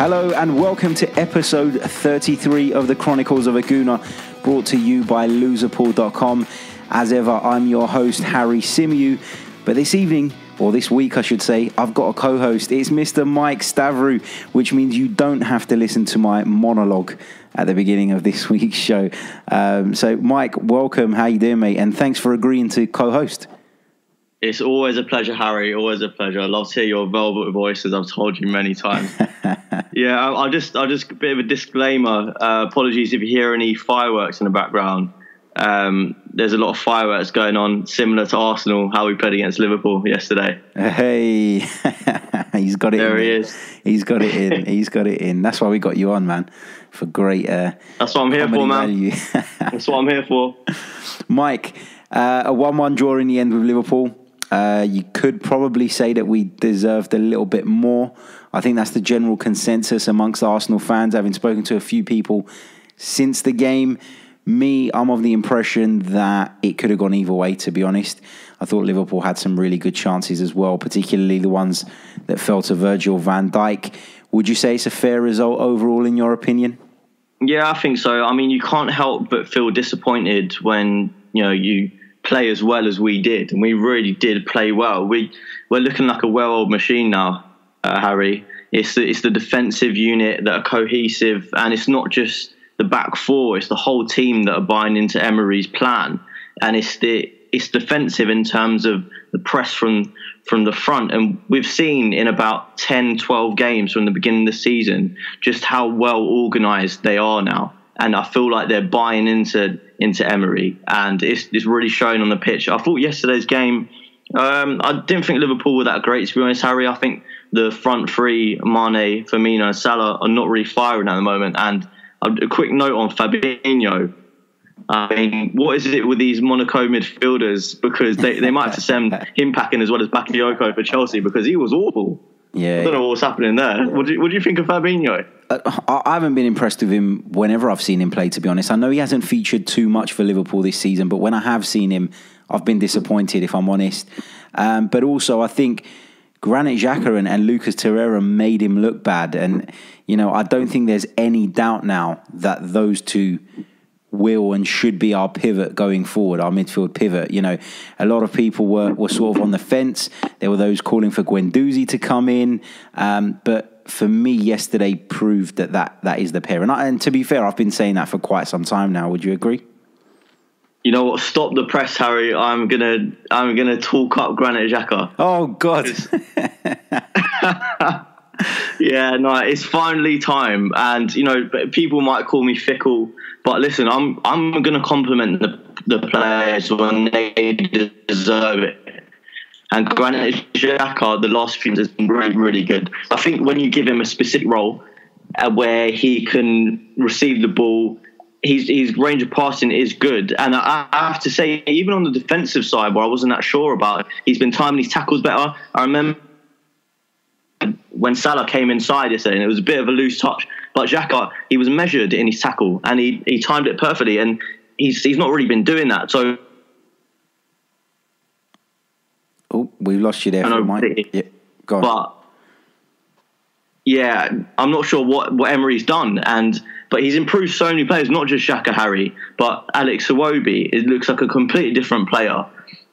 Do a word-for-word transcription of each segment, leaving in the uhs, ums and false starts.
Hello and welcome to episode thirty-three of the Chronicles of Aguna, brought to you by Loser Pool dot com. As ever, I'm your host, Harry Simeon, but this evening, or this week I should say, I've got a co-host. It's Mister Mike Stavrou, which means you don't have to listen to my monologue at the beginning of this week's show. Um, so Mike, welcome, how you doing, mate? And thanks for agreeing to co-host. It's always a pleasure, Harry. Always a pleasure. I love to hear your velvet voice, as I've told you many times. Yeah, I'll just, I'll just a bit of a disclaimer. Uh, apologies if you hear any fireworks in the background. Um, there's a lot of fireworks going on, similar to Arsenal, how we played against Liverpool yesterday. Hey, he's got it. There in. He is. He's got it in. He's got it in. That's why we got you on, man. For great. Uh, That's what I'm here for, man. That's what I'm here for, Mike. Uh, a one-one draw in the end with Liverpool. Uh, you could probably say that we deserved a little bit more. I think that's the general consensus amongst Arsenal fans, having spoken to a few people since the game. Me, I'm of the impression that it could have gone either way, to be honest. I thought Liverpool had some really good chances as well, particularly the ones that fell to Virgil van Dijk. Would you say it's a fair result overall, in your opinion? Yeah, I think so. I mean, you can't help but feel disappointed when, you know, you play as well as we did, and we really did play well. We we're looking like a well-oiled machine now, uh, Harry. It's the, it's the defensive unit that are cohesive, and it's not just the back four; it's the whole team that are buying into Emery's plan. And it's the it's defensive in terms of the press from from the front. And we've seen in about ten, twelve games from the beginning of the season just how well organised they are now. And I feel like they're buying into into Emery, and it's it's really showing on the pitch. I thought yesterday's game, um, I didn't think Liverpool were that great, to be honest, Harry. I think the front three, Mane, Firmino and Salah, are not really firing at the moment. And a quick note on Fabinho. I mean, what is it with these Monaco midfielders? Because they, they might have to send him packing as well as Bakayoko for Chelsea, because he was awful. Yeah, I don't know what's happening there. What do you, what do you think of Fabinho? I haven't been impressed with him whenever I've seen him play, to be honest. I know he hasn't featured too much for Liverpool this season, but when I have seen him, I've been disappointed, if I'm honest. Um, but also, I think Granit Xhaka and, and Lucas Torreira made him look bad. And, you know, I don't think there's any doubt now that those two will and should be our pivot going forward, our midfield pivot. You know, a lot of people were, were sort of on the fence. There were those calling for Guendouzi to come in. Um, but for me, yesterday proved that that, that is the pair. And, I, and to be fair, I've been saying that for quite some time now. Would you agree? You know what? Stop the press, Harry. I'm going to I'm gonna talk up Granit Xhaka. Oh, God. Yeah, no, it's finally time. And, you know, people might call me fickle, but listen, I'm I'm going to compliment the, the players when they deserve it. And Granit Xhaka, the last few years, has been really, really good. I think when you give him a specific role uh, where he can receive the ball, his, his range of passing is good. And I, I have to say, even on the defensive side, where I wasn't that sure about it, he's been timing his tackles better. I remember when Salah came inside yesterday, and it was a bit of a loose touch, but Xhaka, he was measured in his tackle, and he, he timed it perfectly, and he's he's not really been doing that. So, oh, we've lost you there, for Mike. Yeah, go on. But yeah, I'm not sure what what Emery's done, and but he's improved so many players, not just Xhaka, Harry, but Alex Iwobi. It looks like a completely different player.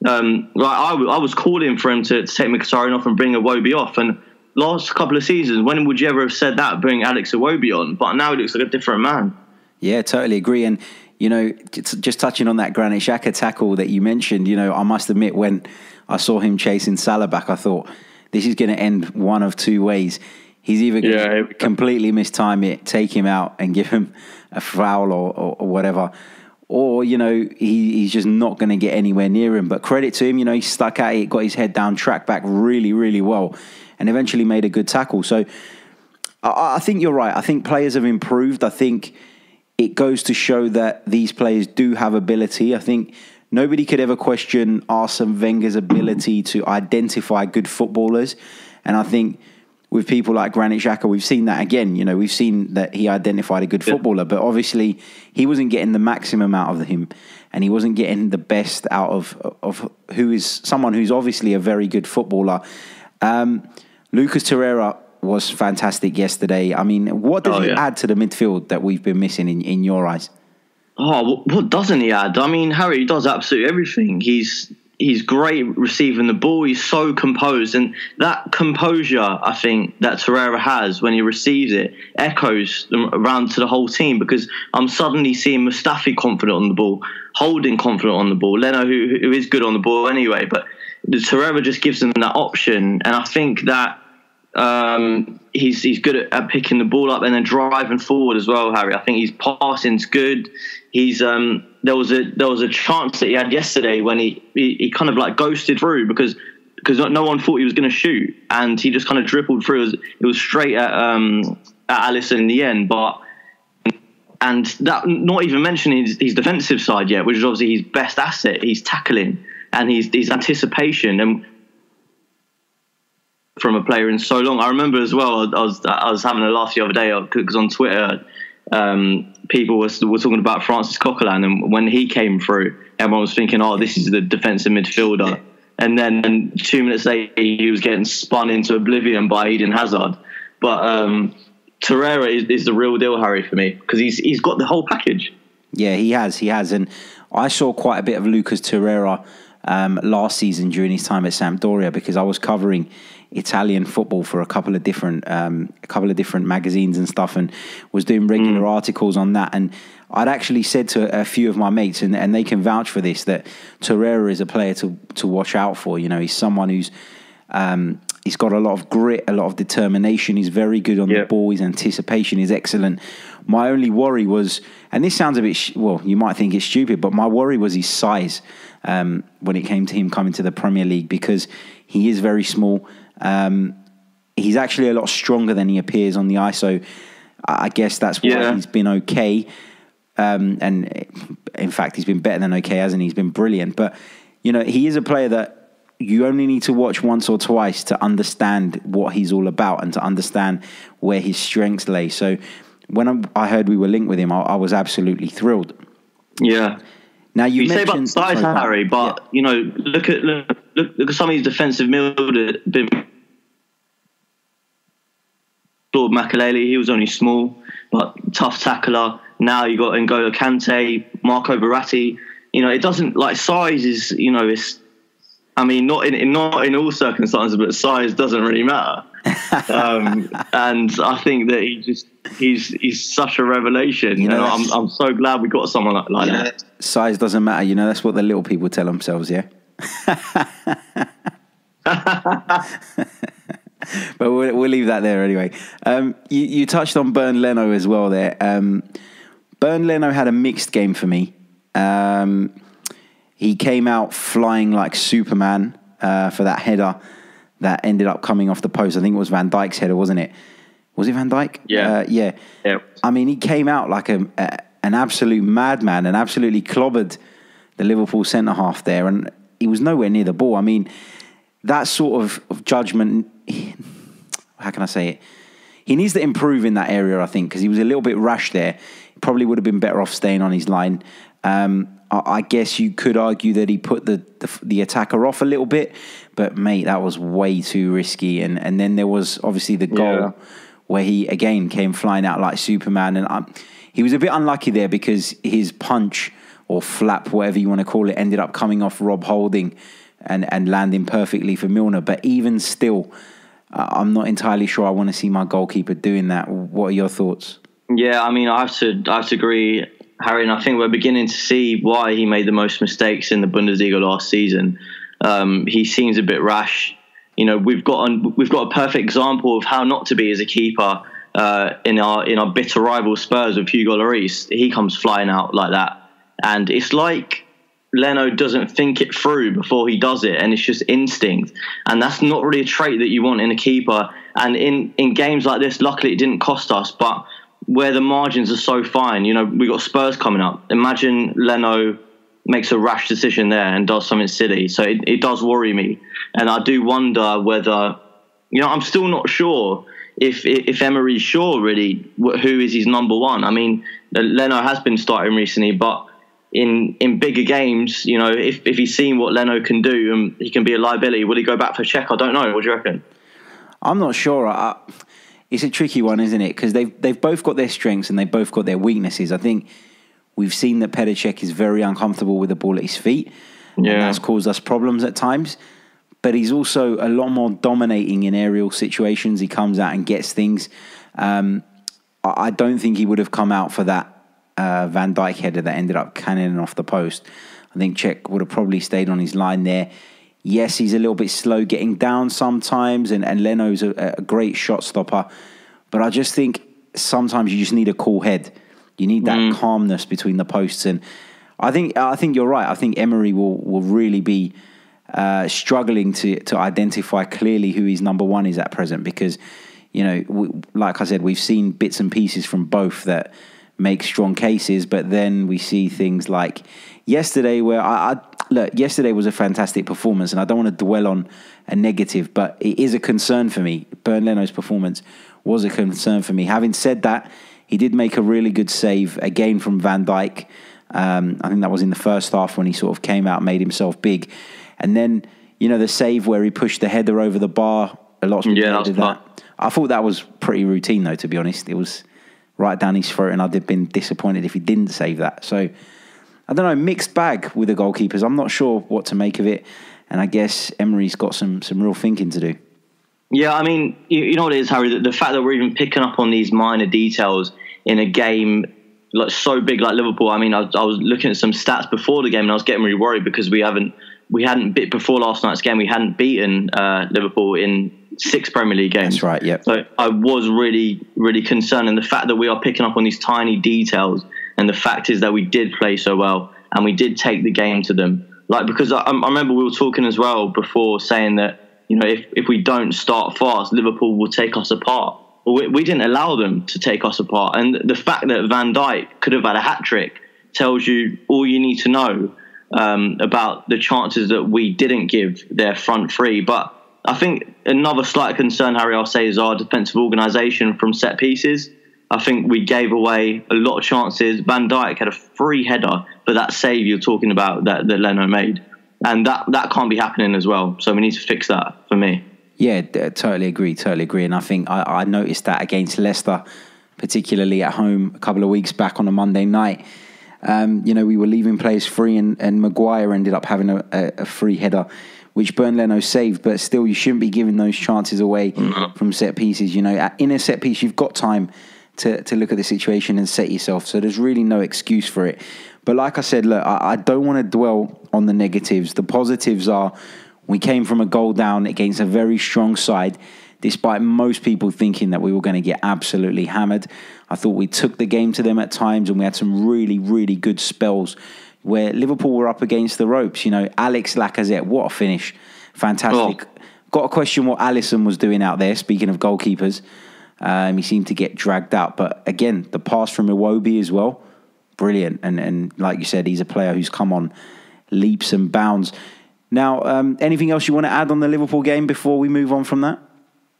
Um, like I, I was calling for him to, to take Mkhitaryan off and bring Iwobi off, and last couple of seasons, when would you ever have said that, bring Alex Iwobi on? But now he looks like a different man. Yeah, totally agree. And, you know, just touching on that Granit Xhaka tackle that you mentioned, you know, I must admit, when I saw him chasing Salah back, I thought, this is going to end one of two ways. He's either going to yeah, completely mistime it, take him out and give him a foul or, or, or whatever. Or, you know, he, he's just not going to get anywhere near him. But credit to him, you know, he stuck at it, got his head down, tracked back really, really well, and eventually made a good tackle. So I, I think you're right. I think players have improved. I think it goes to show that these players do have ability. I think nobody could ever question Arsene Wenger's ability to identify good footballers. And I think with people like Granit Xhaka, we've seen that again. You know, we've seen that he identified a good footballer, but obviously he wasn't getting the maximum out of him, and he wasn't getting the best out of, of who is someone who's obviously a very good footballer. Um, Lucas Torreira, was fantastic yesterday. I mean, what does oh, he yeah. add to the midfield that we've been missing in, in your eyes? Oh, what doesn't he add? I mean, Harry does absolutely everything. He's he's great receiving the ball. He's so composed. And that composure, I think, that Torreira has when he receives it echoes around to the whole team, because I'm suddenly seeing Mustafi confident on the ball, Holding confident on the ball, Leno, who, who is good on the ball anyway. But Torreira just gives them that option. And I think that Um, he's he's good at, at picking the ball up and then driving forward as well, Harry. I think his passing's good. He's um, there was a there was a chance that he had yesterday when he he, he kind of like ghosted through because because no one thought he was going to shoot, and he just kind of dribbled through. It was, it was straight at um at Alisson in the end, but and that not even mentioning his, his defensive side yet, which is obviously his best asset. He's tackling and his his anticipation and. From a player in so long. I remember as well, I was I was having a laugh the other day because on Twitter um, people were, were talking about Francis Coquelin, and when he came through everyone was thinking, oh, this is the defensive midfielder, and then and two minutes later he was getting spun into oblivion by Eden Hazard. But um, Torreira is, is the real deal, Harry, for me, because he's, he's got the whole package. Yeah, he has, he has. And I saw quite a bit of Lucas Torreira um, last season during his time at Sampdoria, because I was covering Italian football for a couple of different um, a couple of different magazines and stuff, and was doing regular mm. articles on that. And I'd actually said to a few of my mates, and, and they can vouch for this, that Torreira is a player to, to watch out for. You know, he's someone who's um, he's got a lot of grit, a lot of determination. He's very good on yep. the ball. His anticipation is excellent. My only worry was, and this sounds a bit sh well, you might think it's stupid, but my worry was his size um, when it came to him coming to the Premier League, because he is very small. Um, he's actually a lot stronger than he appears on the ice, so I guess that's why yeah. he's been okay. Um, and in fact, he's been better than okay, hasn't he? He's been brilliant. But you know, he is a player that you only need to watch once or twice to understand what he's all about and to understand where his strengths lay. So when I heard we were linked with him, I, I was absolutely thrilled. Yeah. Now you, you say about size, sorry, Harry, but yeah. you know, look at look, look, look at some of these defensive midfielders. Lord Makelele, he was only small, but tough tackler. Now you got N'Golo Kante, Marco Verratti. You know, it doesn't like size is. You know, it's. I mean, not in, in not in all circumstances, but size doesn't really matter. um, and I think that he just he's he's such a revelation. You know, I'm I'm so glad we got someone like, like yeah, that. Size doesn't matter. You know, that's what the little people tell themselves. Yeah. But we'll, we'll leave that there anyway. Um, you, you touched on Bern Leno as well there. Um, Bern Leno had a mixed game for me. Um, he came out flying like Superman uh, for that header that ended up coming off the post. I think it was Van Dijk's header, wasn't it? Was it Van Dijk? Yeah. Uh, yeah. yeah. I mean, he came out like a, a, an absolute madman and absolutely clobbered the Liverpool centre-half there, and he was nowhere near the ball. I mean, that sort of, of judgment... how can I say it? He needs to improve in that area, I think, because he was a little bit rash there. He probably would have been better off staying on his line. Um, I, I guess you could argue that he put the, the the attacker off a little bit, but mate, that was way too risky. And and then there was obviously the goal yeah. where he again came flying out like Superman. And I, he was a bit unlucky there because his punch or flap, whatever you want to call it, ended up coming off Rob Holding and and landing perfectly for Milner. But even still, I'm not entirely sure I want to see my goalkeeper doing that. What are your thoughts? Yeah, I mean, I have to, I have to agree, Harry, and I think we're beginning to see why he made the most mistakes in the Bundesliga last season. Um, he seems a bit rash. You know, we've got a, we've got a perfect example of how not to be as a keeper uh, in our in our bitter rival Spurs with Hugo Lloris. He comes flying out like that, and it's like Leno doesn't think it through before he does it, and it's just instinct, and that's not really a trait that you want in a keeper. And in in games like this, luckily it didn't cost us, but where the margins are so fine, you know, we got Spurs coming up, imagine Leno makes a rash decision there and does something silly. So it, it does worry me, and I do wonder whether, you know, I'm still not sure if if Emery's sure really who is his number one. I mean, Leno has been starting recently, but In in bigger games, you know, if, if he's seen what Leno can do and he can be a liability, will he go back for Cech? I don't know. What do you reckon? I'm not sure. I, it's a tricky one, isn't it? Because they've, they've both got their strengths and they've both got their weaknesses. I think we've seen that Petr Cech is very uncomfortable with the ball at his feet. Yeah. And that's caused us problems at times. But he's also a lot more dominating in aerial situations. He comes out and gets things. Um, I don't think he would have come out for that uh, Van Dijk header that ended up cannoning off the post. I think Cech would have probably stayed on his line there. Yes, he's a little bit slow getting down sometimes, and, and Leno's a, a great shot stopper. But I just think sometimes you just need a cool head. You need that mm. calmness between the posts. And I think I think you're right. I think Emery will, will really be uh, struggling to, to identify clearly who his number one is at present, because, you know, we, like I said, we've seen bits and pieces from both that make strong cases, but then we see things like yesterday where I, I look, yesterday was a fantastic performance, and I don't want to dwell on a negative, but it is a concern for me. Bern Leno's performance was a concern for me. Having said that, he did make a really good save again from Van Dijk. Um, I think that was in the first half when he sort of came out, made himself big. And then, you know, the save where he pushed the header over the bar, a lot of people did that. I thought that was pretty routine, though, to be honest. It was right down his throat, and I'd have been disappointed if he didn't save that. So, I don't know, mixed bag with the goalkeepers. I'm not sure what to make of it. And I guess Emery's got some some real thinking to do. Yeah, I mean, you, you know what it is, Harry? The, the fact that we're even picking up on these minor details in a game like so big like Liverpool. I mean, I, I was looking at some stats before the game, and I was getting really worried because we haven't we hadn't bit before last night's game. We hadn't beaten uh, Liverpool in six Premier League games. That's right. Yeah. So I was really really concerned, and the fact that we are picking up on these tiny details. And the fact is that we did play so well, and we did take the game to them. Like, because I, I remember we were talking as well before, saying that, you know, if, if we don't start fast, Liverpool will take us apart. Well, we, we didn't allow them to take us apart. And the fact that Van Dijk could have had a hat-trick tells you all you need to know um, about the chances that we didn't give their front three. But I think another slight concern, Harry, I'll say, is our defensive organisation from set pieces. I think we gave away a lot of chances. Van Dijk had a free header for that save you're talking about that, that Leno made. And that, that can't be happening as well. So we need to fix that for me. Yeah, totally agree, totally agree. And I think I, I noticed that against Leicester, particularly at home a couple of weeks back on a Monday night. Um, you know, we were leaving players free, and, and Maguire ended up having a, a, a free header, which Bern Leno saved. But still, you shouldn't be giving those chances away mm-hmm. from set pieces. You know, in a set piece, you've got time To, to look at the situation and set yourself. So there's really no excuse for it. But like I said, look, I, I don't want to dwell on the negatives. The positives are we came from a goal down against a very strong side, despite most people thinking that we were going to get absolutely hammered. I thought we took the game to them at times, and we had some really, really good spells where Liverpool were up against the ropes. You know, Alex Lacazette, what a finish. Fantastic. Oh. Got a question what Alisson was doing out there, speaking of goalkeepers. Um, he seemed to get dragged out, but again, the pass from Iwobi as well, brilliant. And and like you said, he's a player who's come on leaps and bounds. Now, um, anything else you want to add on the Liverpool game before we move on from that?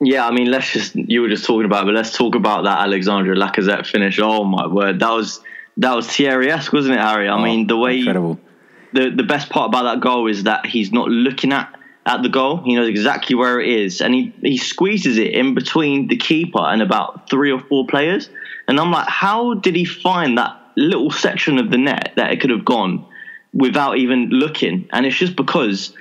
Yeah, I mean, let's just you were just talking about, it, but let's talk about that Alexandre Lacazette finish. Oh my word, that was that was Thierry-esque, wasn't it, Harry? I oh, mean, the way incredible. The the best part about that goal is that he's not looking at. at the goal. He knows exactly where it is, and he, he squeezes it in between the keeper and about three or four players, and I'm like, how did he find that little section of the net that it could have gone without even looking? And it's just because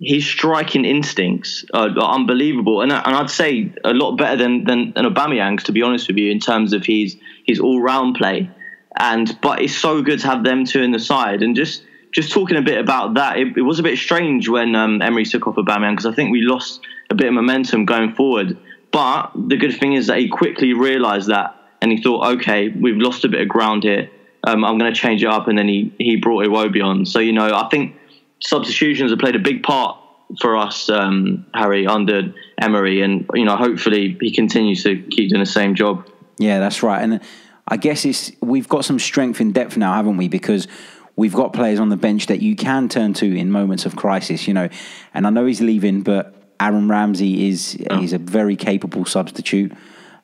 his striking instincts are, are unbelievable, and, and I'd say a lot better than, than, than Aubameyang's, to be honest with you, in terms of his, his all-round play. And but it's so good to have them two in the side. And just Just talking a bit about that, it, it was a bit strange when um, Emery took off Aubameyang, because I think we lost a bit of momentum going forward. But the good thing is that he quickly realised that, and he thought, okay, we've lost a bit of ground here. Um, I'm going to change it up, and then he, he brought Iwobi on. So, you know, I think substitutions have played a big part for us, um, Harry, under Emery. And, you know, hopefully he continues to keep doing the same job. Yeah, that's right. And I guess it's we've got some strength in depth now, haven't we? Because we've got players on the bench that you can turn to in moments of crisis, you know. And I know he's leaving, but Aaron Ramsey is oh. he's a very capable substitute.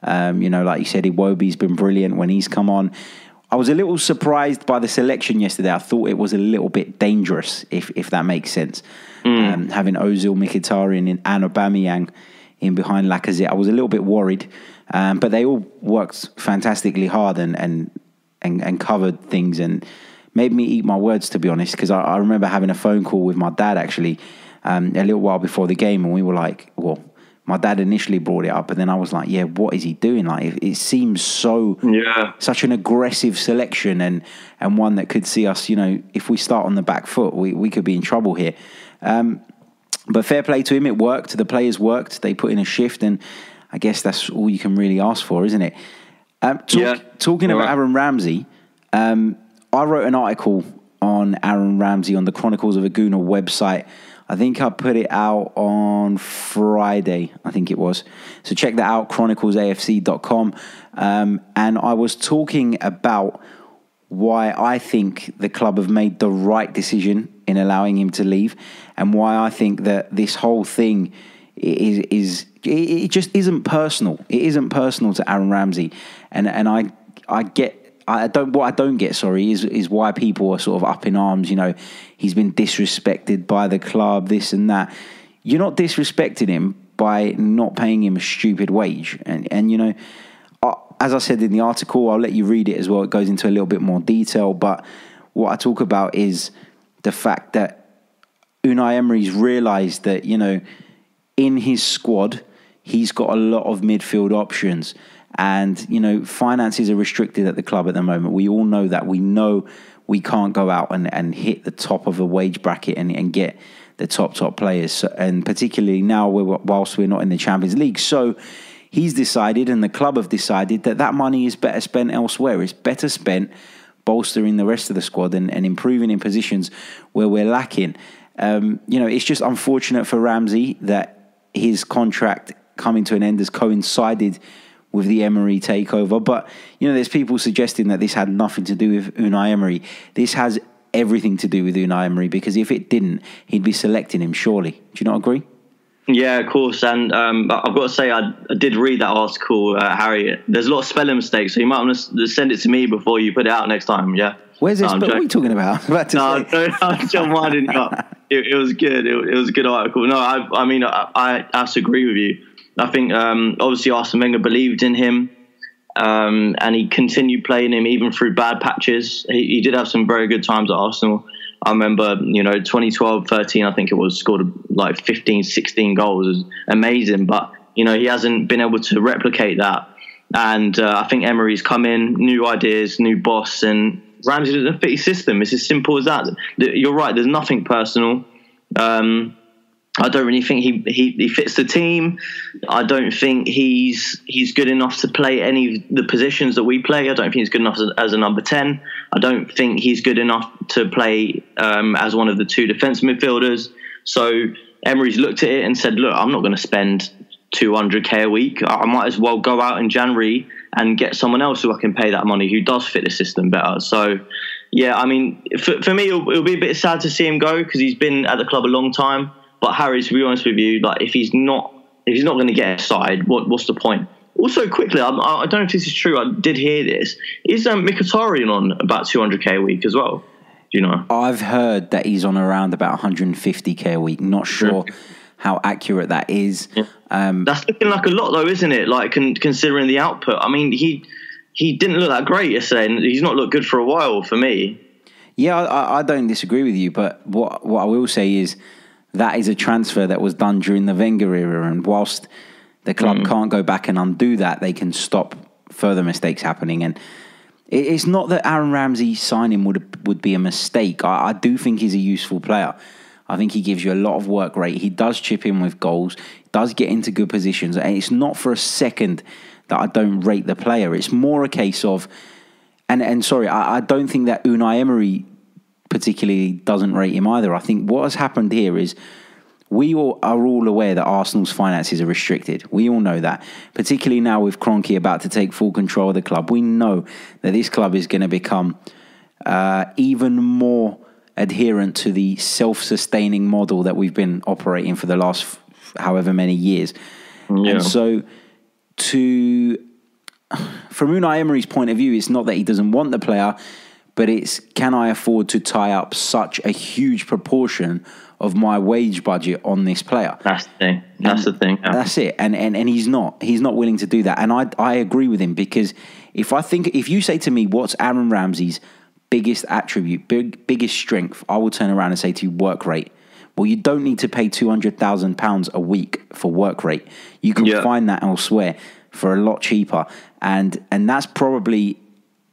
Um, you know, like you said, Iwobi's been brilliant when he's come on. I was a little surprised by the selection yesterday. I thought it was a little bit dangerous, if if that makes sense. Mm. Um, having Ozil, Mkhitaryan and Aubameyang in behind Lacazette. I was a little bit worried, um, but they all worked fantastically hard and and and, and covered things and made me eat my words, to be honest, because I, I remember having a phone call with my dad, actually, um, a little while before the game, and we were like, well, my dad initially brought it up, but then I was like, yeah, what is he doing? Like, it, it seems so, yeah, such an aggressive selection and and one that could see us, you know, if we start on the back foot, we, we could be in trouble here. Um, but fair play to him, it worked, the players worked, they put in a shift, and I guess that's all you can really ask for, isn't it? Um, talk, yeah. Talking about Aaron Ramsey, um, I wrote an article on Aaron Ramsey on the Chronicles of Aguna website. I think I put it out on Friday, I think it was. So check that out, chronicles A F C dot com. Um, and I was talking about why I think the club have made the right decision in allowing him to leave, and why I think that this whole thing is, is it just isn't personal. It isn't personal to Aaron Ramsey. And and I I get I don't. What I don't get, sorry, is is why people are sort of up in arms. You know, he's been disrespected by the club, this and that. You're not disrespecting him by not paying him a stupid wage. And and you know, I, as I said in the article, I'll let you read it as well. It goes into a little bit more detail. But what I talk about is the fact that Unai Emery's realised that, you know, in his squad, he's got a lot of midfield options. And, you know, finances are restricted at the club at the moment. We all know that. We know we can't go out and, and hit the top of a wage bracket and, and get the top, top players. So, and particularly now, we're, whilst we're not in the Champions League. So he's decided, and the club have decided, that that money is better spent elsewhere. It's better spent bolstering the rest of the squad and, and improving in positions where we're lacking. Um, you know, it's just unfortunate for Ramsey that his contract coming to an end has coincided with the Emery takeover. But, you know, there's people suggesting that this had nothing to do with Unai Emery. This has everything to do with Unai Emery, because if it didn't, he'd be selecting him, surely. Do you not agree? Yeah, of course. And um, I've got to say, I, I did read that article, uh, Harry. There's a lot of spelling mistakes, so you might want to send it to me before you put it out next time, yeah? Where's this? No, what are you talking about? about to no, no, no, I'm just winding up. It, it was good. It, it was a good article. No, I, I mean, I, I have to agree with you. I think um, obviously Arsene Wenger believed in him, um, and he continued playing him even through bad patches. He, he did have some very good times at Arsenal. I remember, you know, twenty twelve, thirteen, I think it was, scored like fifteen, sixteen goals. It was amazing. But, you know, he hasn't been able to replicate that. And uh, I think Emery's come in, new ideas, new boss, and Ramsey doesn't fit his system. It's as simple as that. You're right, there's nothing personal. Um, I don't really think he, he, he fits the team. I don't think he's he's good enough to play any of the positions that we play. I don't think he's good enough as, as a number ten. I don't think he's good enough to play um, as one of the two defensive midfielders. So Emery's looked at it and said, look, I'm not going to spend two hundred K a week. I might as well go out in January and get someone else who I can pay that money, who does fit the system better. So, yeah, I mean, for, for me, it'll, it'll be a bit sad to see him go, because he's been at the club a long time. But Harry, to be honest with you, like if he's not, if he's not going to get a side, what what's the point? Also, quickly, I, I don't know if this is true. I did hear this. Is um, Mkhitaryan on about two hundred K a week as well? Do you know? I've heard that he's on around about one hundred fifty K a week. Not sure yeah. how accurate that is. Yeah. Um, That's looking like a lot, though, isn't it? Like con considering the output. I mean, he he didn't look that great yesterday, and he's not looked good for a while for me. Yeah, I, I don't disagree with you, but what what I will say is, that is a transfer that was done during the Wenger era, and whilst the club mm. can't go back and undo that, they can stop further mistakes happening. And it's not that Aaron Ramsey signing would would be a mistake. I, I do think he's a useful player. I think he gives you a lot of work rate. He does chip in with goals, does get into good positions, and it's not for a second that I don't rate the player. It's more a case of, and and sorry, I, I don't think that Unai Emery particularly doesn't rate him either. I think what has happened here is we all are all aware that Arsenal's finances are restricted. We all know that, particularly now with Kroenke about to take full control of the club. We know that this club is going to become uh, even more adherent to the self-sustaining model that we've been operating for the last f however many years. Yeah. And so to, from Unai Emery's point of view, it's not that he doesn't want the player, but it's, can I afford to tie up such a huge proportion of my wage budget on this player. That's the thing. That's and the thing. Yeah. That's it. And, and and he's not he's not willing to do that. And I I agree with him, because if I think if you say to me, what's Aaron Ramsey's biggest attribute, big biggest strength, I will turn around and say to you, work rate. Well, you don't need to pay two hundred thousand pounds a week for work rate. You can yeah. find that elsewhere for a lot cheaper. And and that's probably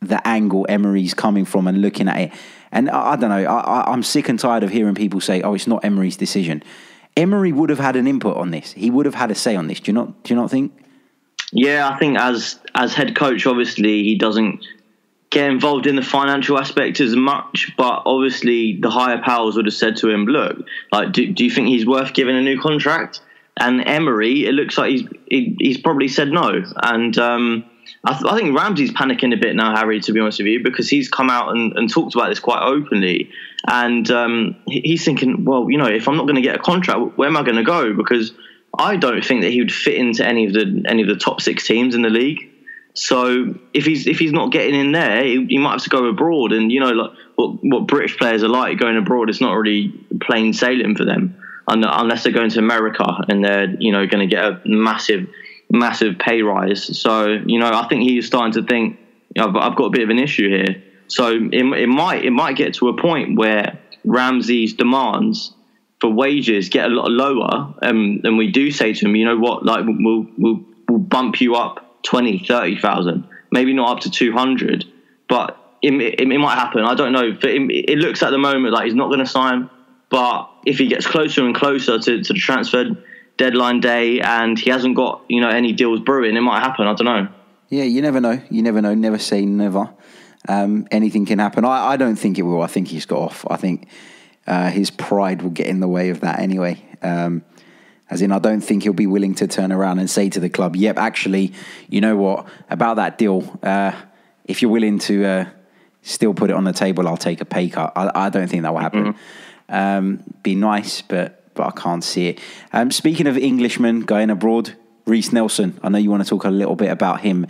the angle Emery's coming from and looking at it. And I, I don't know, I, I, I'm sick and tired of hearing people say, oh, it's not Emery's decision. Emery would have had an input on this. He would have had a say on this. Do you not, do you not think? Yeah, I think as, as head coach, obviously, he doesn't get involved in the financial aspect as much, but obviously the higher powers would have said to him, look, like, do, do you think he's worth giving a new contract? And Emery, it looks like he's, he, he's probably said no. And, um, I, th I think Ramsey's panicking a bit now, Harry, to be honest with you, because he's come out and, and talked about this quite openly. And um, he he's thinking, well, you know, if I'm not going to get a contract, where am I going to go? Because I don't think that he would fit into any of the any of the top six teams in the league. So if he's if he's not getting in there, he, he might have to go abroad. And, you know, like what, what British players are like, going abroad, it's not really plain sailing for them, unless they're going to America and they're, you know, going to get a massive... massive pay rise. So, you know, I think he's starting to think, I've, I've got a bit of an issue here. So it, it might it might get to a point where Ramsey's demands for wages get a lot lower, and, and we do say to him, you know what, like we'll we'll, we'll bump you up twenty, thirty thousand, maybe not up to two hundred, but it, it, it might happen. I don't know. But it, it looks at the moment like he's not going to sign, but if he gets closer and closer to, to the transfer deadline day and he hasn't got, you know, any deals brewing, it might happen. I don't know. Yeah, you never know. You never know. Never say never. Um, anything can happen. I, I don't think it will. I think he's got off. I think uh, his pride will get in the way of that anyway. Um, as in, I don't think he'll be willing to turn around and say to the club, yep, actually, you know what, about that deal, uh, if you're willing to uh, still put it on the table, I'll take a pay cut. I, I don't think that will happen. Mm-hmm. Um, be nice, but but I can't see it. Um, speaking of Englishmen going abroad, Reece Nelson, I know you want to talk a little bit about him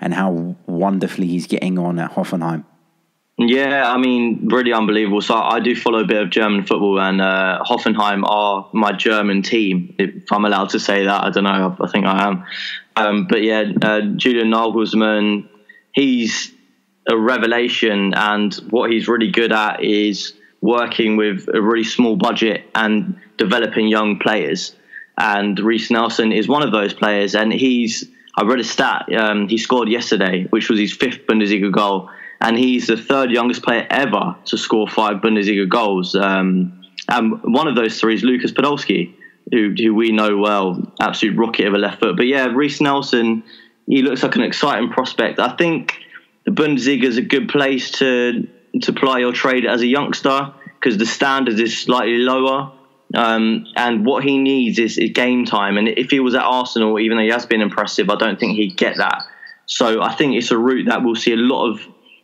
and how wonderfully he's getting on at Hoffenheim. Yeah, I mean, really unbelievable. So I do follow a bit of German football, and uh, Hoffenheim are my German team, if I'm allowed to say that. I don't know. I think I am. Um, but yeah, uh, Julian Nagelsmann, he's a revelation, and what he's really good at is working with a really small budget and developing young players. And Reece Nelson is one of those players. And he's, I read a stat, um, he scored yesterday, which was his fifth Bundesliga goal. And he's the third youngest player ever to score five Bundesliga goals. Um, and one of those three is Lukas Podolski, who, who we know well, absolute rocket of a left foot. But yeah, Reece Nelson, he looks like an exciting prospect. I think the Bundesliga is a good place to to ply your trade as a youngster, because the standard is slightly lower, um, and what he needs is, is game time. And if he was at Arsenal, even though he has been impressive, I don't think he'd get that. So I think it's a route that we'll see a lot of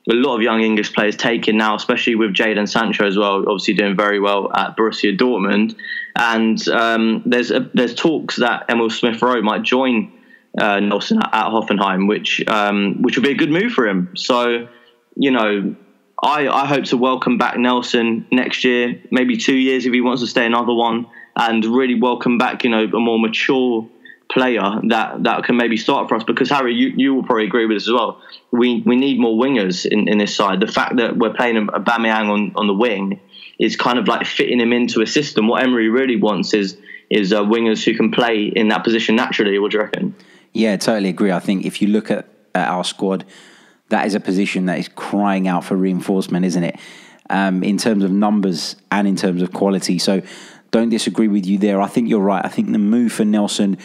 a lot of young English players taking now, especially with Jadon Sancho as well, obviously doing very well at Borussia Dortmund. And um, there's a, there's talks that Emil Smith-Rowe might join uh, Nelson at, at Hoffenheim, which um, which would be a good move for him. So, you know, I, I hope to welcome back Nelson next year, maybe two years if he wants to stay another one, and really welcome back, you know, a more mature player that, that can maybe start for us. Because, Harry, you, you will probably agree with this as well. We we need more wingers in, in this side. The fact that we're playing Aubameyang on, on the wing is kind of like fitting him into a system. What Emery really wants is, is uh, wingers who can play in that position naturally. What do you reckon? Yeah, totally agree. I think if you look at, at our squad, that is a position that is crying out for reinforcement, isn't it? Um, in terms of numbers and in terms of quality. So don't disagree with you there. I think you're right. I think the move for Nelson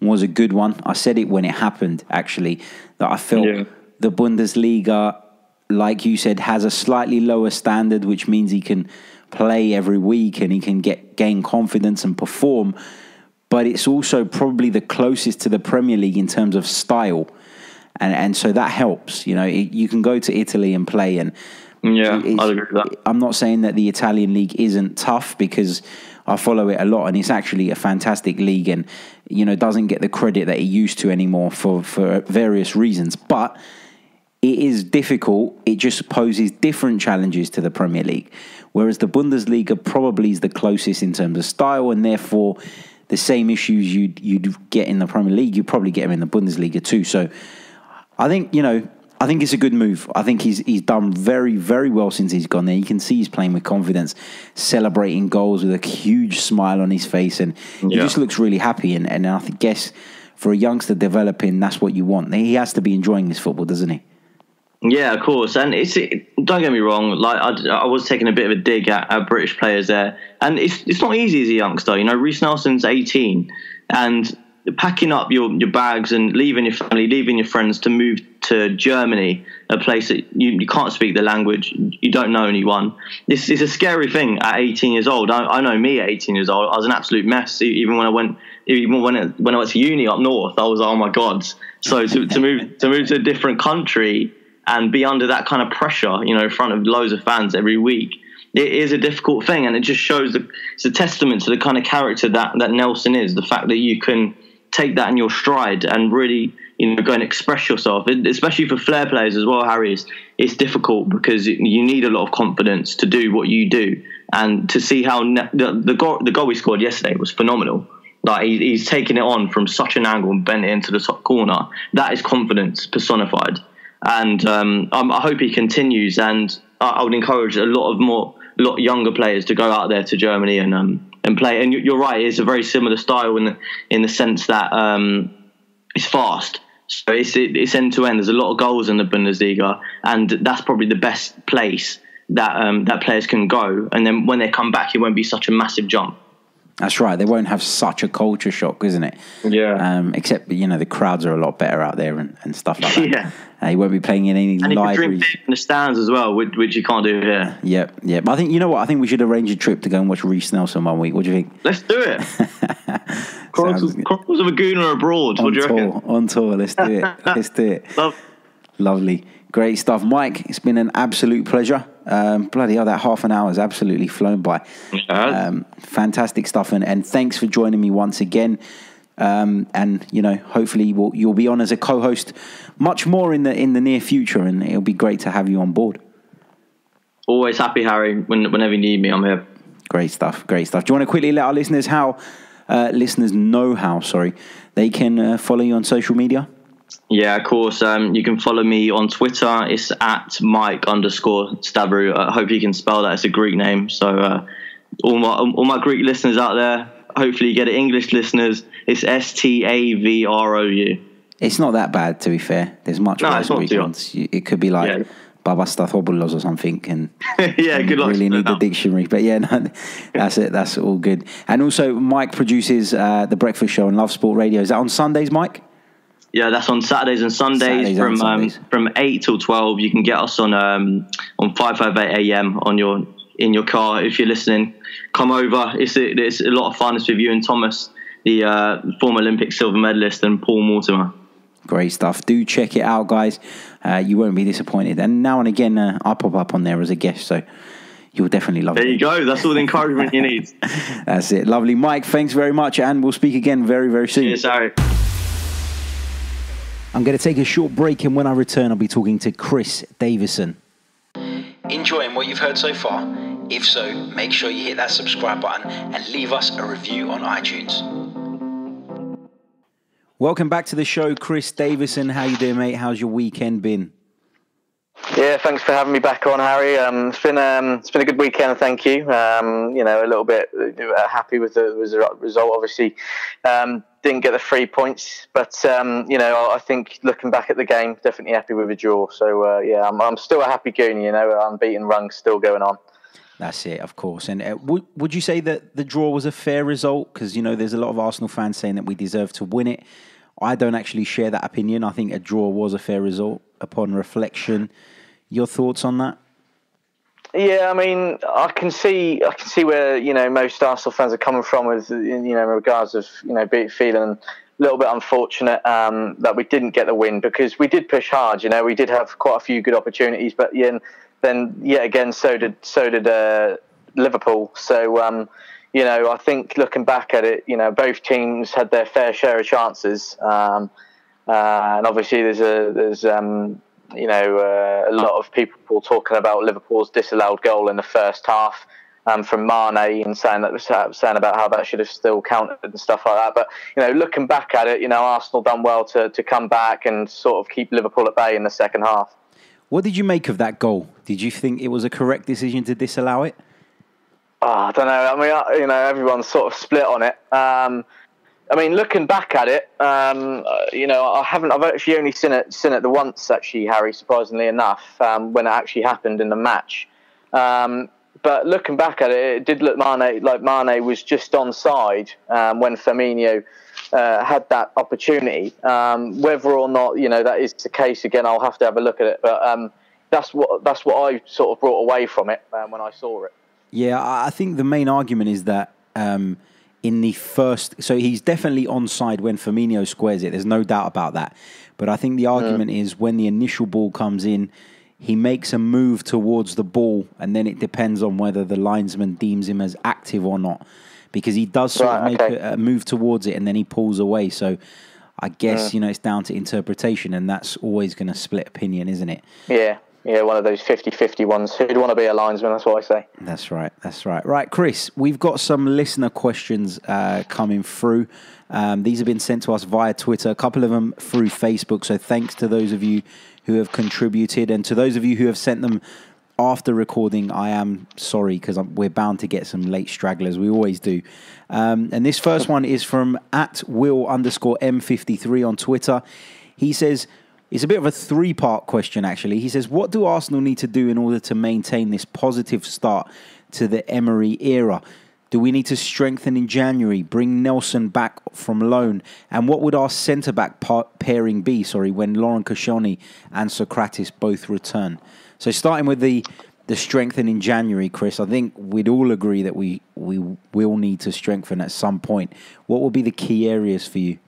was a good one. I said it when it happened, actually, that I felt yeah. the Bundesliga, like you said, has a slightly lower standard, which means he can play every week and he can get gain confidence and perform. But it's also probably the closest to the Premier League in terms of style. And, and so that helps, you know, it, you can go to Italy and play. And yeah, I agree with that. I'm not saying that the Italian league isn't tough, because I follow it a lot and it's actually a fantastic league, and, you know, doesn't get the credit that it used to anymore for, for various reasons. But it is difficult. It just poses different challenges to the Premier League, whereas the Bundesliga probably is the closest in terms of style, and therefore the same issues you'd, you'd get in the Premier League, you'd probably get him in the Bundesliga too. So I think, you know, I think it's a good move. I think he's he's done very, very well since he's gone there. You can see he's playing with confidence, celebrating goals with a huge smile on his face, and yeah. he just looks really happy. And, and I guess for a youngster developing, that's what you want. He has to be enjoying this football, doesn't he? Yeah, of course. And it's it, don't get me wrong, like I, I was taking a bit of a dig at, at British players there. And it's it's not easy as a youngster. You know, Reece Nelson's eighteen, and packing up your, your bags and leaving your family, leaving your friends to move to Germany, a place that you, you can't speak the language, you don't know anyone. This is a scary thing at eighteen years old. I, I know me at eighteen years old, I was an absolute mess. Even when I went, even when it, when I went to uni up north, I was like, oh my God. So to, to move to move to a different country and be under that kind of pressure, you know, in front of loads of fans every week, it is a difficult thing, and it just shows the, it's a testament to the kind of character that that Nelson is. The fact that you can take that in your stride and really, you know, go and express yourself, it, especially for flair players as well, Harry. It's, it's difficult because you need a lot of confidence to do what you do, and to see how ne the the goal, the goal we scored yesterday was phenomenal. Like he, he's taking it on from such an angle and bent it into the top corner. That is confidence personified, and um, um, I hope he continues. And I, I would encourage a lot of more, a lot younger players to go out there to Germany and. Um, And play, and you're right. It's a very similar style in the, in the sense that um, it's fast, so it's it's end to end. There's a lot of goals in the Bundesliga, and that's probably the best place that um, that players can go. And then when they come back, it won't be such a massive jump. That's right. They won't have such a culture shock, isn't it? Yeah. Um, except you know the crowds are a lot better out there and, and stuff like that. Yeah. Uh, he won't be playing in any and live. And drink in the stands as well, which, which you can't do here. Yeah, yeah. But I think you know what? I think we should arrange a trip to go and watch Reece Nelson one week. What do you think? Let's do it. Chronicles of Aguna abroad. What do you tour, reckon? On tour. Let's do it. Let's do it. Love. Lovely. Great stuff, Mike. It's been an absolute pleasure. Um, bloody hell, that half an hour has absolutely flown by. Um, fantastic stuff, and, and thanks for joining me once again. Um, and you know, hopefully we'll, you'll be on as a co-host much more in the in the near future, and it'll be great to have you on board. Always happy, Harry. When, whenever you need me, I'm here. Great stuff. Great stuff. Do you want to quickly let our listeners how uh, listeners know how? Sorry, they can uh, follow you on social media. Yeah, of course. Um, you can follow me on Twitter. It's at Mike underscore Stavrou. I hope you can spell that. It's a Greek name. So uh, all my all my Greek listeners out there, hopefully you get it. English listeners, it's S T A V R O U. It's not that bad, to be fair. There's much no, worse Greek ones. It could be like... Yeah. Baba Stathopoulos or something, and yeah, good luck. Really need the dictionary, but yeah, no, that's it. That's all good. And also, Mike produces uh, the Breakfast Show on Love Sport Radio. Is that on Sundays, Mike? Yeah, that's on Saturdays and Sundays Saturdays from and Sundays. Um, from eight till twelve. You can get us on um, on five five eight a.m. on your in your car if you're listening. Come over. It's a, it's a lot of fun. It's with you and Thomas, the uh, former Olympic silver medalist, and Paul Mortimer. Great stuff. Do check it out, guys. Uh, you won't be disappointed. And now and again, uh, I pop up on there as a guest, so you'll definitely love it. There you go. That's all the encouragement you need. That's it. Lovely. Mike, thanks very much, and we'll speak again very, very soon. Cheers, Harry. I'm going to take a short break, and when I return, I'll be talking to Chris Davison. Enjoying what you've heard so far? If so, make sure you hit that subscribe button and leave us a review on iTunes. Welcome back to the show, Chris Davison. How you doing, mate? How's your weekend been? Yeah, thanks for having me back on, Harry. Um, it's been um, it's been a good weekend. Thank you. Um, you know, a little bit uh, happy with the, with the result. Obviously, um, didn't get the three points, but um, you know, I think looking back at the game, definitely happy with a draw. So uh, yeah, I'm, I'm still a happy goon. You know, unbeaten run still going on. That's it, of course. And uh, would would you say that the draw was a fair result? Because, you know, there's a lot of Arsenal fans saying that we deserve to win it. I don't actually share that opinion. I think a draw was a fair result upon reflection. Your thoughts on that? Yeah, I mean, I can see, I can see where, you know, most Arsenal fans are coming from with, you know, in regards of, you know, feeling a little bit unfortunate um, that we didn't get the win, because we did push hard. You know, we did have quite a few good opportunities, but yeah. Then yet again, so did so did uh, Liverpool. So um, you know, I think looking back at it, you know, both teams had their fair share of chances, um, uh, and obviously there's a there's um, you know, uh, a lot of people talking about Liverpool's disallowed goal in the first half um, from Mane, and saying that saying about how that should have still counted and stuff like that. But, you know, looking back at it, you know, Arsenal done well to, to come back and sort of keep Liverpool at bay in the second half. What did you make of that goal? Did you think it was a correct decision to disallow it? Oh, I don't know. I mean, I, you know, everyone's sort of split on it. Um, I mean, looking back at it, um, you know, I haven't. I've actually only seen it seen it the once, actually, Harry. Surprisingly enough, um, when it actually happened in the match. Um, but looking back at it, it did look Mane like Mane was just onside um, when Firmino uh, had that opportunity. Um, whether or not, you know, that is the case again, I'll have to have a look at it. But um, that's what that's what I sort of brought away from it um, when I saw it. Yeah, I think the main argument is that. Um In the first, so he's definitely onside when Firmino squares it. There's no doubt about that. But I think the argument yeah. is when the initial ball comes in, he makes a move towards the ball, and then it depends on whether the linesman deems him as active or not, because he does sort right, of make okay. a, a move towards it, and then he pulls away. So I guess yeah. you know, it's down to interpretation, and that's always going to split opinion, isn't it? Yeah. Yeah, one of those fifty fifty ones. Who'd want to be a linesman? That's what I say. That's right. That's right. Right, Chris, we've got some listener questions uh, coming through. Um, these have been sent to us via Twitter, a couple of them through Facebook. So thanks to those of you who have contributed, and to those of you who have sent them after recording, I am sorry, because we're bound to get some late stragglers. We always do. Um, and this first one is from at Will underscore M fifty-three on Twitter. He says... It's a bit of a three-part question, actually. He says, what do Arsenal need to do in order to maintain this positive start to the Emery era? Do we need to strengthen in January, bring Nelson back from loan? And what would our centre-back pairing be, sorry, when Lauren Koscielny and Sokratis both return? So starting with the, the strengthen in January, Chris, I think we'd all agree that we, we will need to strengthen at some point. What will be the key areas for you?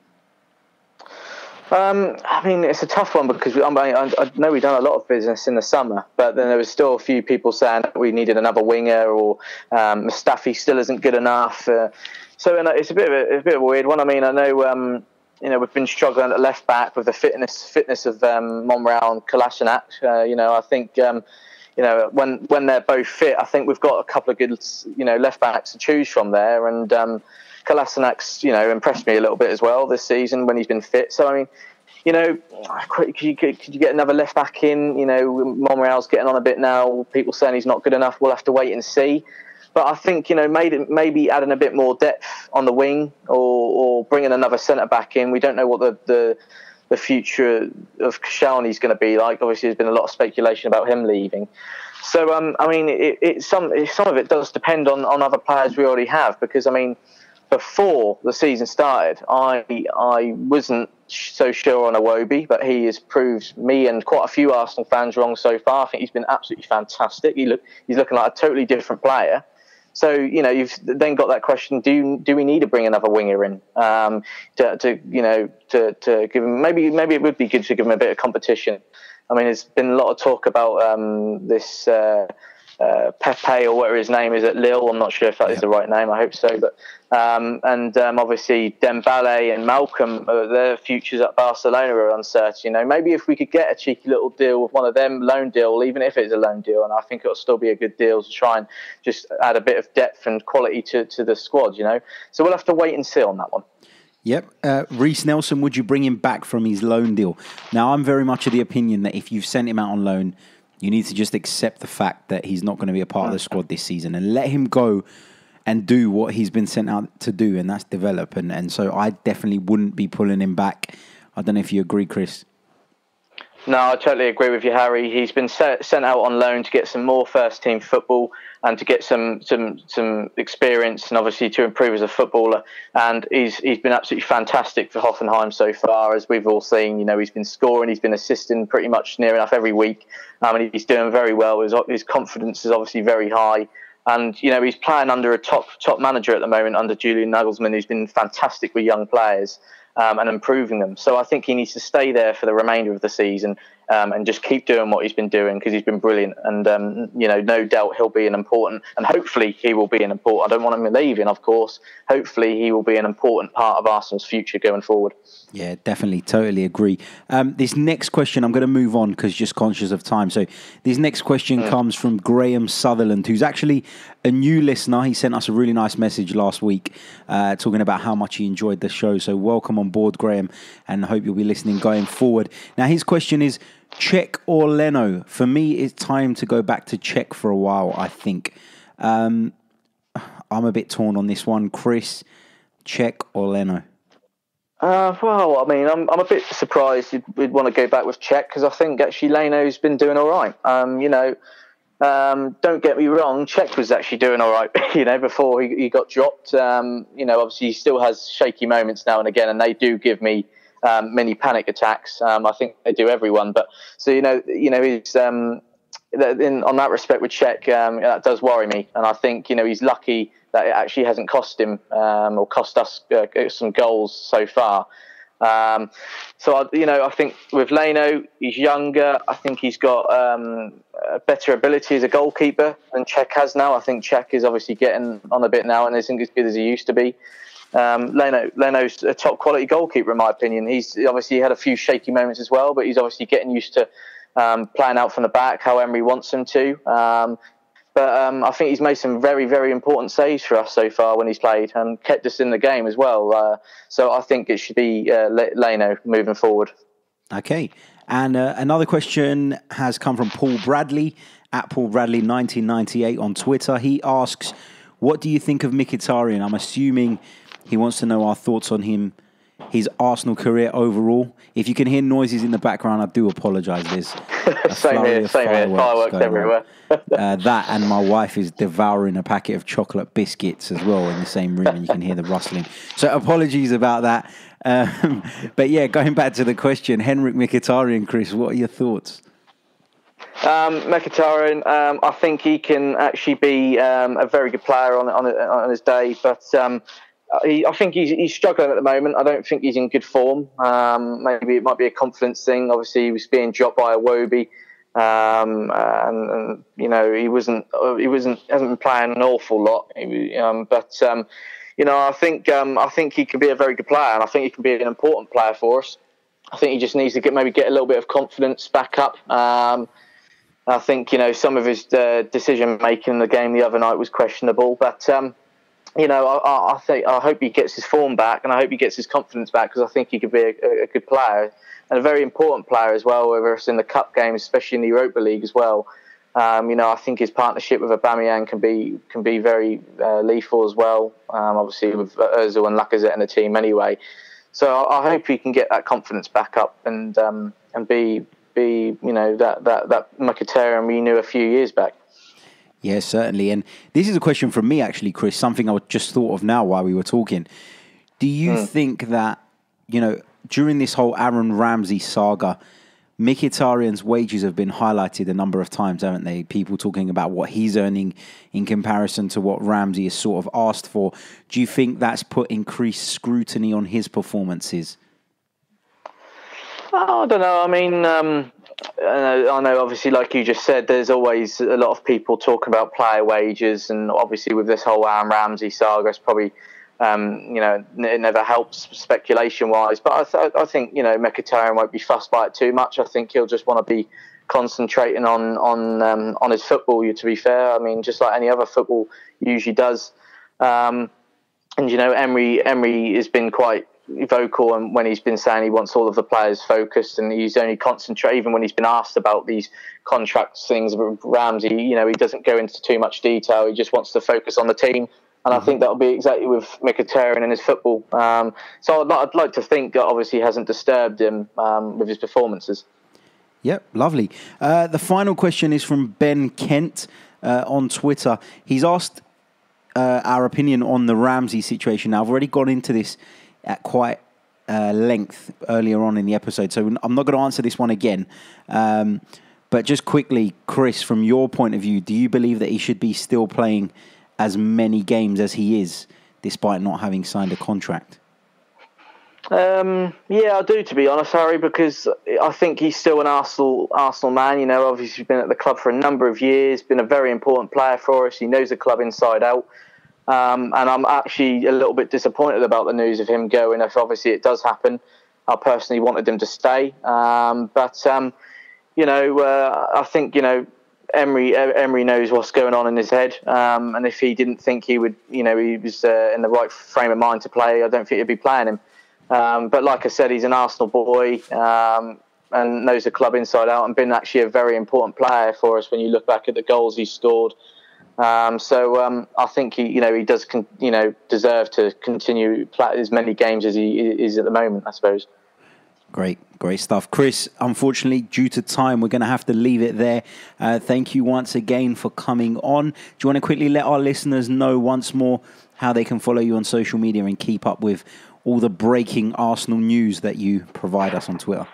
Um, I mean, it's a tough one because we, I, mean, I know we've done a lot of business in the summer, but then there was still a few people saying that we needed another winger, or um, Mustafi still isn't good enough. Uh, so it's a bit of a, a bit of a weird one. I mean, I know um, you know we've been struggling at left back with the fitness fitness of um, Monreal and Kolasinac. Uh, you know, I think um, you know when when they're both fit, I think we've got a couple of good you know left backs to choose from there, and. Um, Kolasinac's, you know, impressed me a little bit as well this season when he's been fit. So, I mean, you know, could you, could you get another left-back in? You know, Monreal's getting on a bit now. People saying he's not good enough. We'll have to wait and see. But I think, you know, maybe adding a bit more depth on the wing, or, or bringing another centre-back in. We don't know what the, the, the future of Koscielny is going to be like. Obviously, there's been a lot of speculation about him leaving. So, um, I mean, it, it, some, some of it does depend on, on other players we already have, because, I mean... Before the season started, I I wasn't so sure on Iwobi, but he has proved me and quite a few Arsenal fans wrong so far. I think he's been absolutely fantastic. He look he's looking like a totally different player. So you know you've then got that question: Do do we need to bring another winger in um, to, to you know to to give him maybe maybe it would be good to give him a bit of competition. I mean, there's been a lot of talk about um, this. Uh, Uh, Pepe or whatever his name is at Lille. I'm not sure if that yeah. is the right name. I hope so. But um, and um, obviously Dembele and Malcolm, uh, their futures at Barcelona are uncertain. You know, maybe if we could get a cheeky little deal with one of them, loan deal, even if it's a loan deal, and I think it'll still be a good deal to try and just add a bit of depth and quality to to the squad. You know, so we'll have to wait and see on that one. Yep. Uh, Reece Nelson, would you bring him back from his loan deal? Now, I'm very much of the opinion that if you've sent him out on loan, you need to just accept the fact that he's not going to be a part of the squad this season and let him go and do what he's been sent out to do, and that's develop. And, and so I definitely wouldn't be pulling him back. I don't know if you agree, Chris. No, I totally agree with you, Harry. He's been set, sent out on loan to get some more first-team football and to get some some some experience, and obviously to improve as a footballer. And he's he's been absolutely fantastic for Hoffenheim so far, as we've all seen. You know, he's been scoring, he's been assisting pretty much near enough every week. Um, and he's doing very well. His his confidence is obviously very high. And, you know, he's playing under a top top manager at the moment, under Julian Nagelsmann, who's been fantastic with young players. um, and improving them. So I think he needs to stay there for the remainder of the season um, and just keep doing what he's been doing, because he's been brilliant. And, um, you know, no doubt he'll be an important, and hopefully he will be an important, I don't want him leaving, of course. Hopefully he will be an important part of Arsenal's future going forward. Yeah, definitely. Totally agree. Um, this next question, I'm going to move on because just conscious of time. So this next question mm. comes from Graham Sutherland, who's actually a new listener. He sent us a really nice message last week uh, talking about how much he enjoyed the show. So welcome on board, Graham, and hope you'll be listening going forward. Now, his question is, Cech or Leno? For me, it's time to go back to Cech for a while, I think. Um, I'm a bit torn on this one. Chris, Cech or Leno? Uh, well, I mean, I'm I'm a bit surprised you'd, we'd want to go back with Cech, because I think actually Leno's been doing all right. Um, you know, um, don't get me wrong, Cech was actually doing all right, you know, before he, he got dropped. Um, you know, obviously he still has shaky moments now and again, and they do give me um, many panic attacks. Um, I think they do everyone. But so you know, you know, he's um, in on that respect with Cech, um, that does worry me, and I think you know he's lucky that it actually hasn't cost him um, or cost us uh, some goals so far. Um, so, I, you know, I think with Leno, he's younger. I think he's got um, better ability as a goalkeeper than Cech has now. I think Cech is obviously getting on a bit now and isn't as good as he used to be. Um, Leno, Leno's a top quality goalkeeper, in my opinion. He's obviously had a few shaky moments as well, but he's obviously getting used to um, playing out from the back, how Emery wants him to. Um, But um, I think he's made some very, very important saves for us so far when he's played, and kept us in the game as well. Uh, so I think it should be uh, Leno moving forward. Okay. And uh, another question has come from Paul Bradley, at Paul Bradley nineteen ninety-eight on Twitter. He asks, what do you think of Mkhitaryan? I'm assuming he wants to know our thoughts on him, his Arsenal career overall. If you can hear noises in the background, I do apologise. There's same here, same fireworks here. Fireworks everywhere. uh, that and my wife is devouring a packet of chocolate biscuits as well in the same room, and you can hear the rustling. So apologies about that. Um, but yeah, going back to the question, Henrik Mkhitaryan, Chris, what are your thoughts? Um, Mkhitaryan, um, I think he can actually be um, a very good player on on, on his day, but. Um, He, I think he's, he's struggling at the moment. I don't think he's in good form. Um, maybe it might be a confidence thing. Obviously, he was being dropped by Iwobi, um, and, and you know he wasn't he wasn't hasn't been playing an awful lot. He, um, but um, you know, I think um, I think he can be a very good player, and I think he can be an important player for us. I think he just needs to get maybe get a little bit of confidence back up. Um, I think you know some of his uh, decision making in the game the other night was questionable, but. Um, You know, I, I think I hope he gets his form back, and I hope he gets his confidence back, because I think he could be a, a good player, and a very important player as well, whether it's in the cup game, especially in the Europa League as well. Um, you know, I think his partnership with Aubameyang can be can be very uh, lethal as well. Um, obviously, with Ozil and Lacazette in the team anyway. So I, I hope he can get that confidence back up and um, and be be you know that that that Mkhitaryan we knew a few years back. Yes, certainly. And this is a question from me, actually, Chris, something I just thought of now while we were talking. Do you mm. think that, you know, during this whole Aaron Ramsey saga, Mkhitaryan's wages have been highlighted a number of times, haven't they? People talking about what he's earning in comparison to what Ramsey is sort of asked for. Do you think that's put increased scrutiny on his performances? Oh, I don't know. I mean... Um... I know, obviously, like you just said, there's always a lot of people talking about player wages, and obviously with this whole Aaron Ramsey saga, it's probably, um, you know, it never helps speculation-wise. But I, th I think, you know, Mkhitaryan won't be fussed by it too much. I think he'll just want to be concentrating on on um, on his football. To be fair, I mean, just like any other football usually does. Um, and you know, Emery Emery has been quite. vocal, and when he's been saying he wants all of the players focused, and he's only concentrate. Even when he's been asked about these contracts things with Ramsey, you know, he doesn't go into too much detail. He just wants to focus on the team, and I think that'll be exactly with Mkhitaryan and his football. Um, so I'd, I'd like to think that obviously hasn't disturbed him um, with his performances. Yep, lovely. Uh, the final question is from Ben Kent uh, on Twitter. He's asked uh, our opinion on the Ramsey situation. Now I've already gone into this at quite uh, length earlier on in the episode, so I'm not going to answer this one again. Um, but just quickly, Chris, from your point of view, do you believe that he should be still playing as many games as he is, despite not having signed a contract? Um, yeah, I do, to be honest, Harry, because I think he's still an Arsenal Arsenal man. You know, obviously he's been at the club for a number of years, been a very important player for us. He knows the club inside out. Um, and I'm actually a little bit disappointed about the news of him going. If obviously it does happen, I personally wanted him to stay. Um, but, um, you know, uh, I think, you know, Emery Emery knows what's going on in his head, um, and if he didn't think he would, you know, he was uh, in the right frame of mind to play, I don't think he'd be playing him. Um, but like I said, he's an Arsenal boy, um, and knows the club inside out, and been actually a very important player for us when you look back at the goals he scored. Um, so um, I think he, you know, he does, con- you know, deserve to continue play as many games as he is at the moment, I suppose. Great, great stuff. Chris, unfortunately, due to time, we're going to have to leave it there. Uh, thank you once again for coming on. Do you want to quickly let our listeners know once more how they can follow you on social media and keep up with all the breaking Arsenal news that you provide us on Twitter?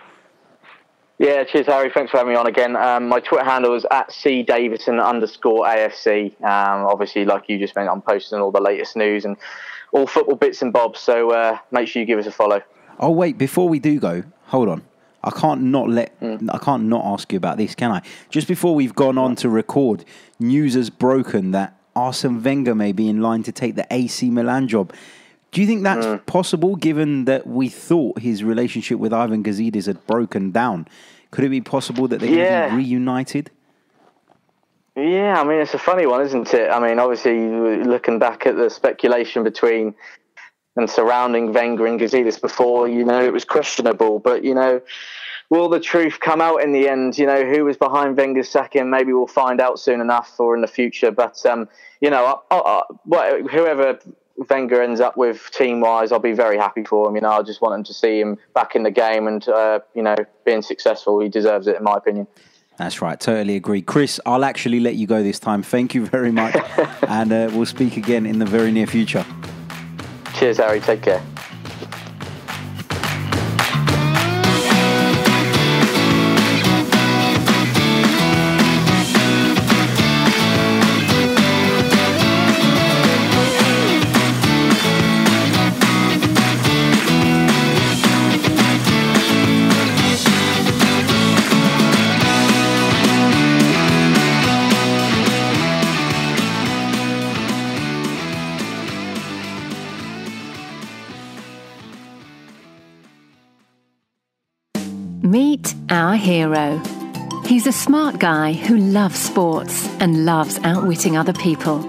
Yeah, cheers, Harry. Thanks for having me on again. Um, my Twitter handle is at cdavison underscore AFC. Um, obviously, like you just mentioned, I'm posting all the latest news and all football bits and bobs. So uh, make sure you give us a follow. Oh, wait, before we do go, hold on. I can't not let, mm. I can't not ask you about this, can I? Just before we've gone on to record, news has broken that Arsene Wenger may be in line to take the A C Milan job. Do you think that's mm. possible, given that we thought his relationship with Ivan Gazidis had broken down? Could it be possible that they yeah. could be reunited? Yeah, I mean, it's a funny one, isn't it? I mean, obviously, looking back at the speculation between... and surrounding Wenger and Gazidis before, you know, it was questionable. But, you know, will the truth come out in the end? You know, who was behind Wenger's sacking? Maybe we'll find out soon enough or in the future. But, um, you know, I, I, I, whoever Wenger ends up with team-wise, I'll be very happy for him. You know, I just want him to see him back in the game and, uh, you know, being successful. He deserves it, in my opinion. That's right. Totally agree. Chris, I'll actually let you go this time. Thank you very much. and uh, we'll speak again in the very near future. Cheers, Harry. Take care. Meet our hero. He's a smart guy who loves sports and loves outwitting other people.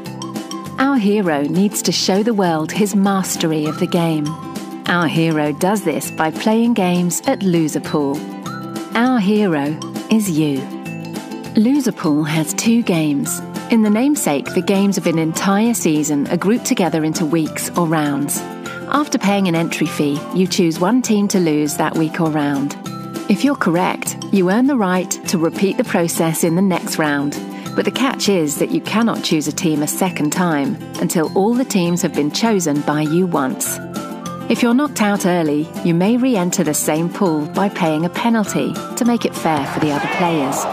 Our hero needs to show the world his mastery of the game. Our hero does this by playing games at Loser Pool. Our hero is you. Loser Pool has two games. In the namesake, the games of an entire season are grouped together into weeks or rounds. After paying an entry fee, you choose one team to lose that week or round. If you're correct, you earn the right to repeat the process in the next round. But the catch is that you cannot choose a team a second time until all the teams have been chosen by you once. If you're knocked out early, you may re-enter the same pool by paying a penalty to make it fair for the other players.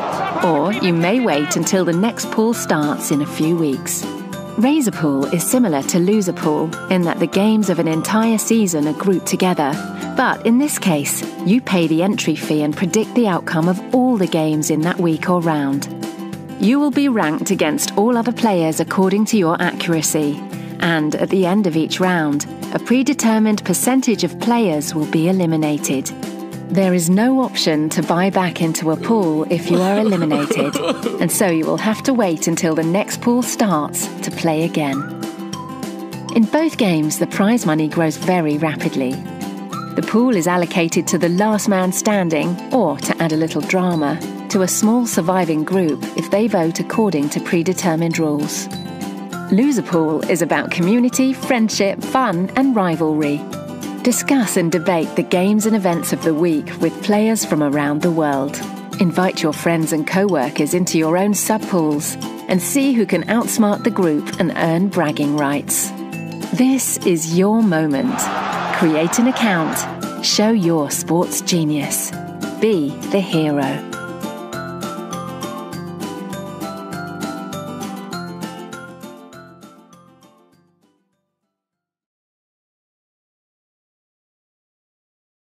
Or you may wait until the next pool starts in a few weeks. Razor Pool is similar to Loser Pool in that the games of an entire season are grouped together, but in this case, you pay the entry fee and predict the outcome of all the games in that week or round. You will be ranked against all other players according to your accuracy, and at the end of each round, a predetermined percentage of players will be eliminated. There is no option to buy back into a pool if you are eliminated, and so you will have to wait until the next pool starts to play again. In both games, the prize money grows very rapidly. The pool is allocated to the last man standing, or, to add a little drama, to a small surviving group if they vote according to predetermined rules. Loser Pool is about community, friendship, fun, and rivalry. Discuss and debate the games and events of the week with players from around the world. Invite your friends and co-workers into your own sub-pools and see who can outsmart the group and earn bragging rights. This is your moment. Create an account. Show your sports genius. Be the hero.